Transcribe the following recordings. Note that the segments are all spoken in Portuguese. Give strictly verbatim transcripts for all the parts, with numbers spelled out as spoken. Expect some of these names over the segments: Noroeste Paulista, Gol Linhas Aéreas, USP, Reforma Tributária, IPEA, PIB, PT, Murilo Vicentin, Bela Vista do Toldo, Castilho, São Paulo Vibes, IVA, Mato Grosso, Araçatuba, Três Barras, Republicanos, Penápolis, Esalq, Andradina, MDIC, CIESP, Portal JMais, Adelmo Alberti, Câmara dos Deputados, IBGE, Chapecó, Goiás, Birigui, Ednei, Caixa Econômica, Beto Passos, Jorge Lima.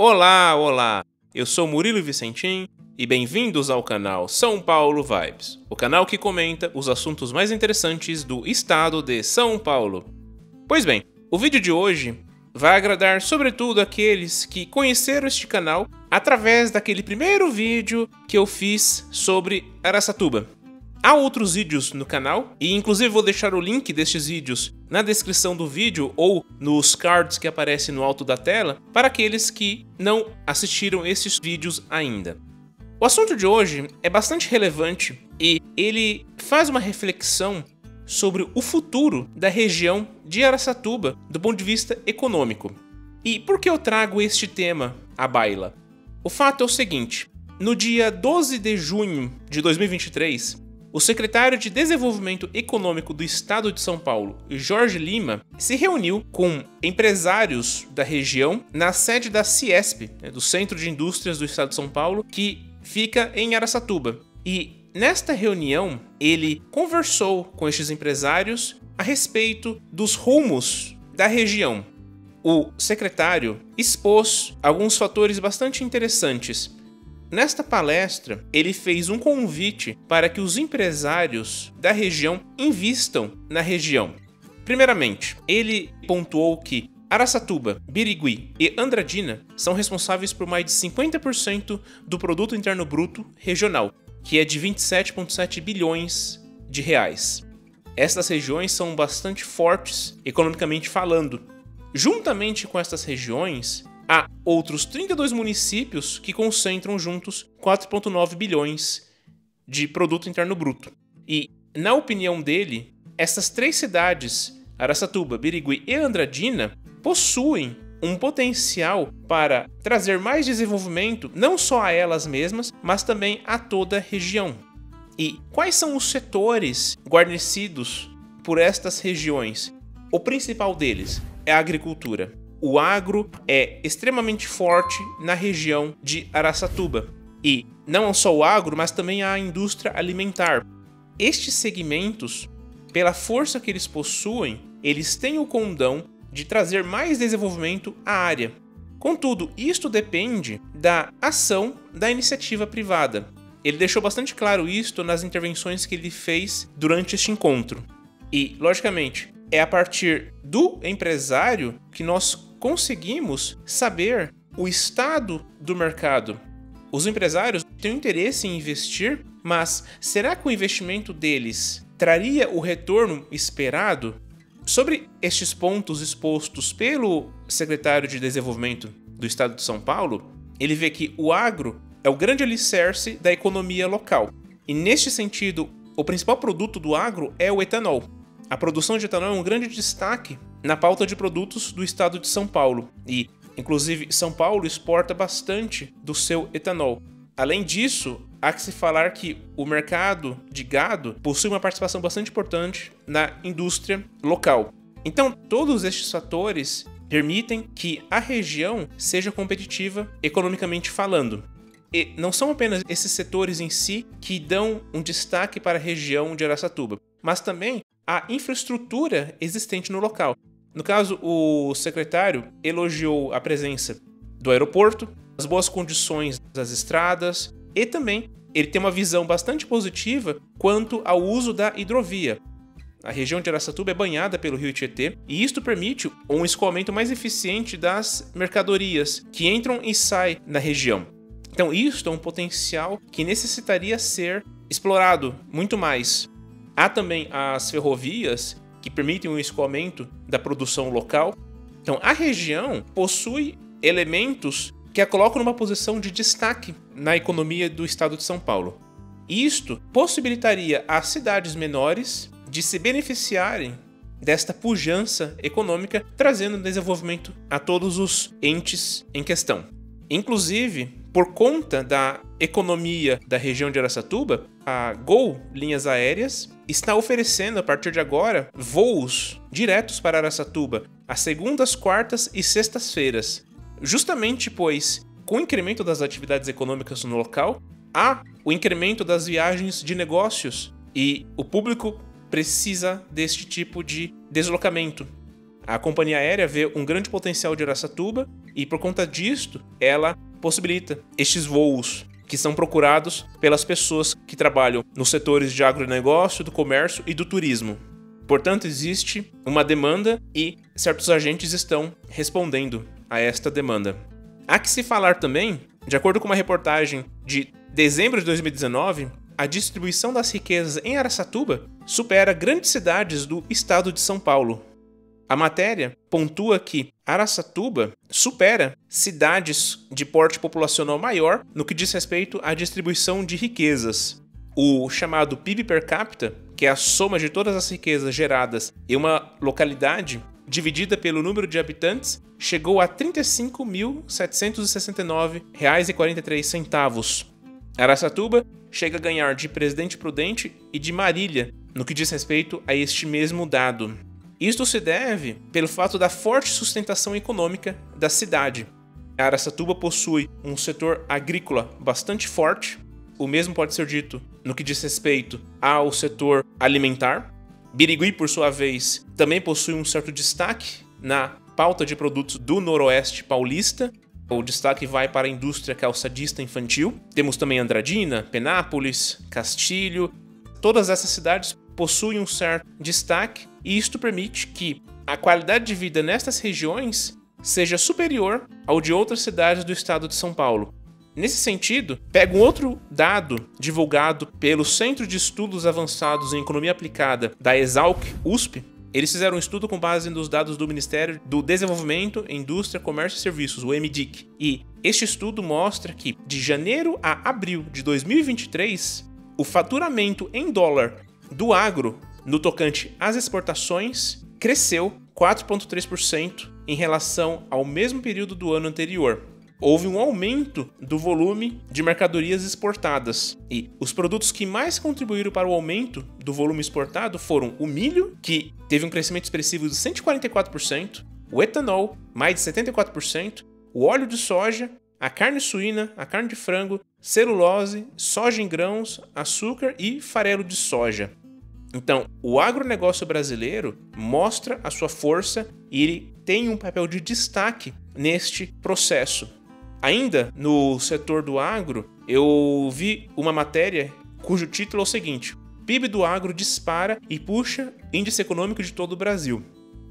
Olá, olá! Eu sou Murilo Vicentin e bem-vindos ao canal São Paulo Vibes, o canal que comenta os assuntos mais interessantes do estado de São Paulo. Pois bem, o vídeo de hoje vai agradar sobretudo aqueles que conheceram este canal através daquele primeiro vídeo que eu fiz sobre Araçatuba. Há outros vídeos no canal, e inclusive vou deixar o link destes vídeos na descrição do vídeo ou nos cards que aparecem no alto da tela para aqueles que não assistiram esses vídeos ainda. O assunto de hoje é bastante relevante e ele faz uma reflexão sobre o futuro da região de Araçatuba do ponto de vista econômico. E por que eu trago este tema à baila? O fato é o seguinte: no dia doze de junho de dois mil e vinte e três, o secretário de Desenvolvimento Econômico do Estado de São Paulo, Jorge Lima, se reuniu com empresários da região na sede da CIESP, né, do Centro de Indústrias do Estado de São Paulo, que fica em Araçatuba. E nesta reunião, ele conversou com estes empresários a respeito dos rumos da região. O secretário expôs alguns fatores bastante interessantes. Nesta palestra, ele fez um convite para que os empresários da região invistam na região. Primeiramente, ele pontuou que Araçatuba, Birigui e Andradina são responsáveis por mais de cinquenta por cento do produto interno bruto regional, que é de vinte e sete vírgula sete bilhões de reais. Estas regiões são bastante fortes economicamente falando. Juntamente com estas regiões, há outros trinta e dois municípios que concentram juntos quatro vírgula nove bilhões de produto interno bruto. E, na opinião dele, essas três cidades, Araçatuba, Birigui e Andradina, possuem um potencial para trazer mais desenvolvimento não só a elas mesmas, mas também a toda a região. E quais são os setores guarnecidos por estas regiões? O principal deles é a agricultura. O agro é extremamente forte na região de Araçatuba. E não só o agro, mas também a indústria alimentar. Estes segmentos, pela força que eles possuem, eles têm o condão de trazer mais desenvolvimento à área. Contudo, isto depende da ação da iniciativa privada. Ele deixou bastante claro isto nas intervenções que ele fez durante este encontro. E, logicamente, é a partir do empresário que nós conseguimos saber o estado do mercado. Os empresários têm interesse em investir, mas será que o investimento deles traria o retorno esperado? Sobre estes pontos expostos pelo secretário de Desenvolvimento do Estado de São Paulo, ele vê que o agro é o grande alicerce da economia local. E neste sentido, o principal produto do agro é o etanol. A produção de etanol é um grande destaque na pauta de produtos do estado de São Paulo e, inclusive, São Paulo exporta bastante do seu etanol. Além disso, há que se falar que o mercado de gado possui uma participação bastante importante na indústria local. Então, todos estes fatores permitem que a região seja competitiva economicamente falando. E não são apenas esses setores em si que dão um destaque para a região de Araçatuba, mas também a infraestrutura existente no local. No caso, o secretário elogiou a presença do aeroporto, as boas condições das estradas e também ele tem uma visão bastante positiva quanto ao uso da hidrovia. A região de Araçatuba é banhada pelo rio Tietê e isto permite um escoamento mais eficiente das mercadorias que entram e saem na região. Então, isto é um potencial que necessitaria ser explorado muito mais. Há também as ferrovias, que permitem o escoamento da produção local. Então, a região possui elementos que a colocam numa posição de destaque na economia do estado de São Paulo. Isto possibilitaria às cidades menores de se beneficiarem desta pujança econômica, trazendo desenvolvimento a todos os entes em questão. Inclusive, por conta da economia da região de Araçatuba, a Gol Linhas Aéreas está oferecendo, a partir de agora, voos diretos para Araçatuba às segundas, quartas e sextas-feiras. Justamente pois, com o incremento das atividades econômicas no local, há o incremento das viagens de negócios e o público precisa deste tipo de deslocamento. A companhia aérea vê um grande potencial de Araçatuba e, por conta disto, ela possibilita estes voos que são procurados pelas pessoas que trabalham nos setores de agronegócio, do comércio e do turismo. Portanto, existe uma demanda e certos agentes estão respondendo a esta demanda. Há que se falar também, de acordo com uma reportagem de dezembro de dois mil e dezenove, a distribuição das riquezas em Araçatuba supera grandes cidades do estado de São Paulo. A matéria pontua que Araçatuba supera cidades de porte populacional maior no que diz respeito à distribuição de riquezas. O chamado P I B per capita, que é a soma de todas as riquezas geradas em uma localidade, dividida pelo número de habitantes, chegou a trinta e cinco mil setecentos e sessenta e nove reais e quarenta e três centavos. Araçatuba chega a ganhar de Presidente Prudente e de Marília, no que diz respeito a este mesmo dado. Isto se deve pelo fato da forte sustentação econômica da cidade. A Araçatuba possui um setor agrícola bastante forte, o mesmo pode ser dito no que diz respeito ao setor alimentar. Birigui, por sua vez, também possui um certo destaque na pauta de produtos do Noroeste Paulista. O destaque vai para a indústria calçadista infantil. Temos também Andradina, Penápolis, Castilho. Todas essas cidades possuem um certo destaque e isto permite que a qualidade de vida nestas regiões seja superior ao de outras cidades do estado de São Paulo. Nesse sentido, pega um outro dado divulgado pelo Centro de Estudos Avançados em Economia Aplicada da Esalq, U S P. Eles fizeram um estudo com base nos dados do Ministério do Desenvolvimento, Indústria, Comércio e Serviços, o M D I C. E este estudo mostra que, de janeiro a abril de dois mil e vinte e três, o faturamento em dólar do agro, no tocante às exportações, cresceu quatro vírgula três por cento em relação ao mesmo período do ano anterior. Houve um aumento do volume de mercadorias exportadas e os produtos que mais contribuíram para o aumento do volume exportado foram o milho, que teve um crescimento expressivo de cento e quarenta e quatro por cento, o etanol, mais de setenta e quatro por cento, o óleo de soja, a carne suína, a carne de frango, celulose, soja em grãos, açúcar e farelo de soja. Então, o agronegócio brasileiro mostra a sua força e ele tem um papel de destaque neste processo. Ainda no setor do agro, eu vi uma matéria cujo título é o seguinte: P I B do agro dispara e puxa índice econômico de todo o Brasil.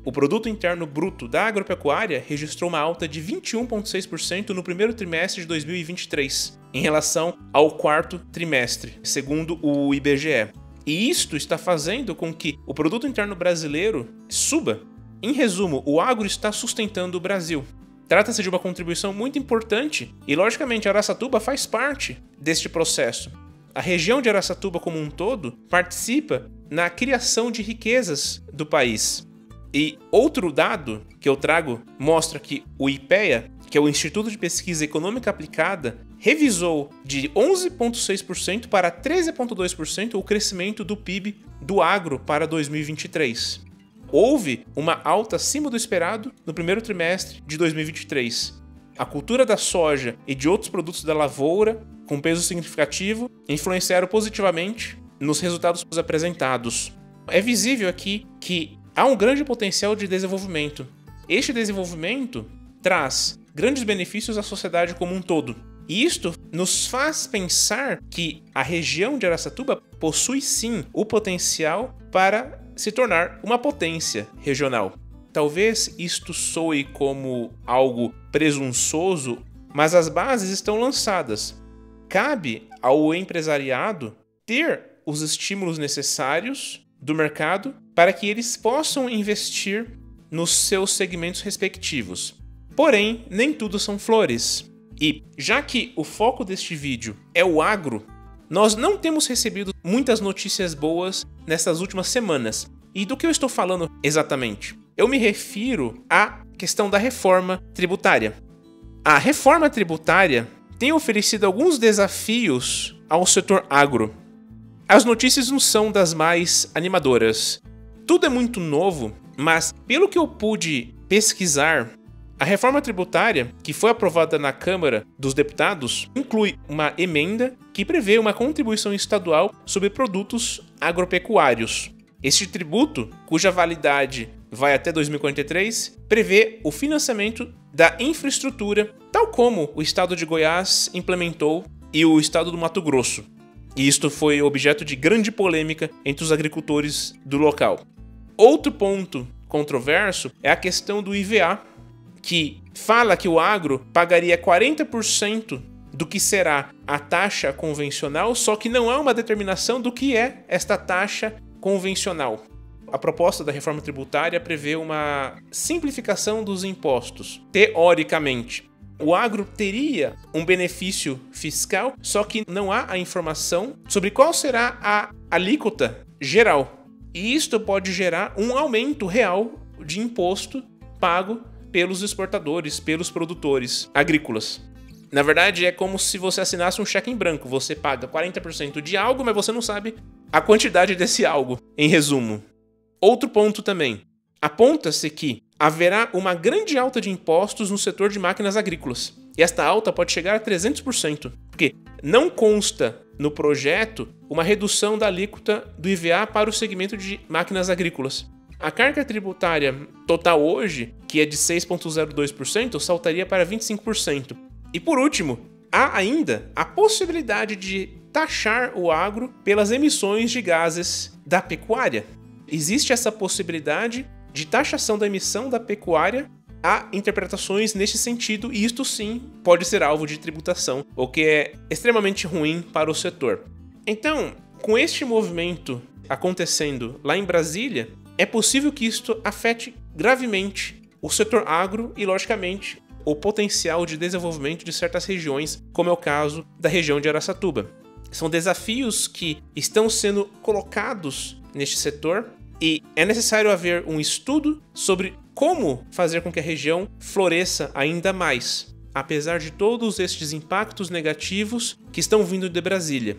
O produto interno bruto da agropecuária registrou uma alta de vinte e um vírgula seis por cento no primeiro trimestre de dois mil e vinte e três, em relação ao quarto trimestre, segundo o I B G E. E isto está fazendo com que o produto interno brasileiro suba. Em resumo, o agro está sustentando o Brasil. Trata-se de uma contribuição muito importante e, logicamente, Araçatuba faz parte deste processo. A região de Araçatuba como um todo participa na criação de riquezas do país. E outro dado que eu trago mostra que o IPEA, que é o Instituto de Pesquisa Econômica Aplicada, revisou de onze vírgula seis por cento para treze vírgula dois por cento o crescimento do P I B do agro para dois mil e vinte e três. Houve uma alta acima do esperado no primeiro trimestre de dois mil e vinte e três. A cultura da soja e de outros produtos da lavoura, com peso significativo, influenciaram positivamente nos resultados apresentados. É visível aqui que há um grande potencial de desenvolvimento. Este desenvolvimento traz grandes benefícios à sociedade como um todo. E isto nos faz pensar que a região de Araçatuba possui sim o potencial para se tornar uma potência regional. Talvez isto soe como algo presunçoso, mas as bases estão lançadas. Cabe ao empresariado ter os estímulos necessários do mercado para que eles possam investir nos seus segmentos respectivos. Porém, nem tudo são flores. E já que o foco deste vídeo é o agro, nós não temos recebido muitas notícias boas nessas últimas semanas. E do que eu estou falando exatamente? Eu me refiro à questão da reforma tributária. A reforma tributária tem oferecido alguns desafios ao setor agro. As notícias não são das mais animadoras. Tudo é muito novo, mas pelo que eu pude pesquisar, a reforma tributária, que foi aprovada na Câmara dos Deputados, inclui uma emenda que prevê uma contribuição estadual sobre produtos agropecuários. Este tributo, cuja validade vai até dois mil e quarenta e três, prevê o financiamento da infraestrutura, tal como o estado de Goiás implementou e o estado do Mato Grosso. E isto foi objeto de grande polêmica entre os agricultores do local. Outro ponto controverso é a questão do I V A, que fala que o agro pagaria quarenta por cento do que será a taxa convencional, só que não há uma determinação do que é esta taxa convencional. A proposta da reforma tributária prevê uma simplificação dos impostos, teoricamente. O agro teria um benefício fiscal, só que não há a informação sobre qual será a alíquota geral. E isto pode gerar um aumento real de imposto pago pelos exportadores, pelos produtores agrícolas. Na verdade, é como se você assinasse um cheque em branco. Você paga quarenta por cento de algo, mas você não sabe a quantidade desse algo, em resumo. Outro ponto também. Aponta-se que haverá uma grande alta de impostos no setor de máquinas agrícolas. E esta alta pode chegar a trezentos por cento, porque não consta no projeto uma redução da alíquota do I V A para o segmento de máquinas agrícolas. A carga tributária total hoje, que é de seis vírgula zero dois por cento, saltaria para vinte e cinco por cento. E por último, há ainda a possibilidade de taxar o agro pelas emissões de gases da pecuária. Existe essa possibilidade de taxação da emissão da pecuária. Há interpretações neste sentido e isto sim pode ser alvo de tributação, o que é extremamente ruim para o setor. Então, com este movimento acontecendo lá em Brasília, é possível que isto afete gravemente o setor agro e, logicamente, o potencial de desenvolvimento de certas regiões, como é o caso da região de Araçatuba. São desafios que estão sendo colocados neste setor e é necessário haver um estudo sobre como fazer com que a região floresça ainda mais, apesar de todos estes impactos negativos que estão vindo de Brasília.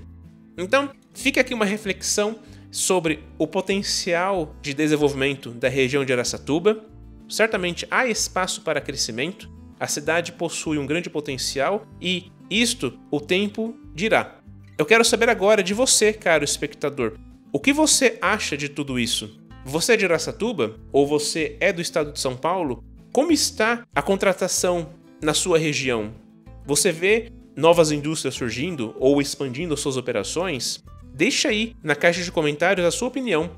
Então, fica aqui uma reflexão sobre o potencial de desenvolvimento da região de Araçatuba. Certamente há espaço para crescimento, a cidade possui um grande potencial e isto o tempo dirá. Eu quero saber agora de você, caro espectador, o que você acha de tudo isso? Você é de Araçatuba ou você é do estado de São Paulo? Como está a contratação na sua região? Você vê novas indústrias surgindo ou expandindo suas operações? Deixa aí na caixa de comentários a sua opinião.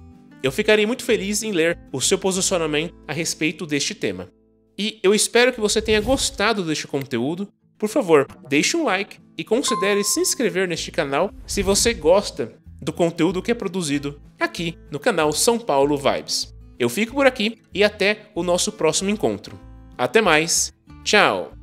Eu ficarei muito feliz em ler o seu posicionamento a respeito deste tema. E eu espero que você tenha gostado deste conteúdo. Por favor, deixe um like e considere se inscrever neste canal se você gosta do conteúdo que é produzido aqui no canal São Paulo Vibes. Eu fico por aqui e até o nosso próximo encontro. Até mais, tchau!